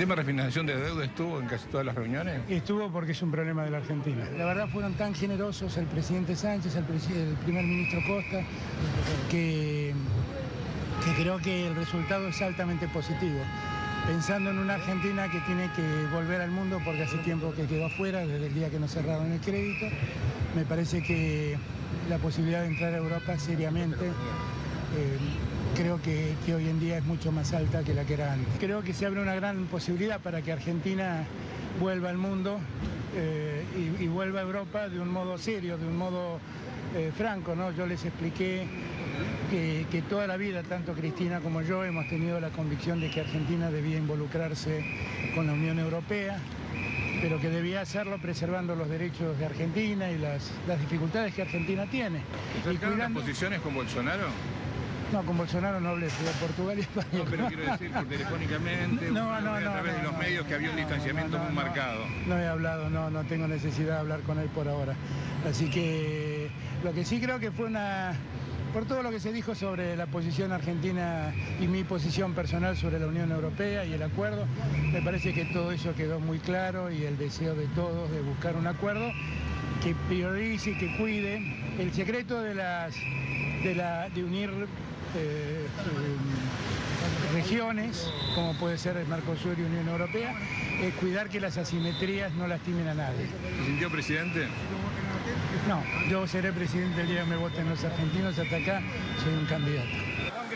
tema de refinanciación de deuda estuvo en casi todas las reuniones? Estuvo porque es un problema de la Argentina. La verdad fueron tan generosos el presidente Sánchez, el primer ministro Costa, que creo que el resultado es altamente positivo. Pensando en una Argentina que tiene que volver al mundo porque hace tiempo que quedó afuera, desde el día que nos cerraron el crédito, me parece que la posibilidad de entrar a Europa seriamente creo que hoy en día es mucho más alta que la que era antes. Creo que se abre una gran posibilidad para que Argentina vuelva al mundo y vuelva a Europa de un modo serio, de un modo franco, ¿no? Yo les expliqué que toda la vida, tanto Cristina como yo, hemos tenido la convicción de que Argentina debía involucrarse con la Unión Europea, pero que debía hacerlo preservando los derechos de Argentina y las dificultades que Argentina tiene. ¿Se acercaron las posiciones con Bolsonaro? No, con Bolsonaro no hablé, de Portugal y España. No, pero quiero decir, telefónicamente, a través de los medios, que había un distanciamiento muy marcado. No he hablado, no tengo necesidad de hablar con él por ahora. Así que lo que sí creo que fue una... Por todo lo que se dijo sobre la posición argentina y mi posición personal sobre la Unión Europea y el acuerdo, me parece que todo eso quedó muy claro y el deseo de todos de buscar un acuerdo que priorice y que cuide el secreto de unir regiones, como puede ser el Mercosur y Unión Europea, es cuidar que las asimetrías no lastimen a nadie. ¿Se sintió presidente? No, yo seré presidente el día que me voten los argentinos, hasta acá soy un candidato.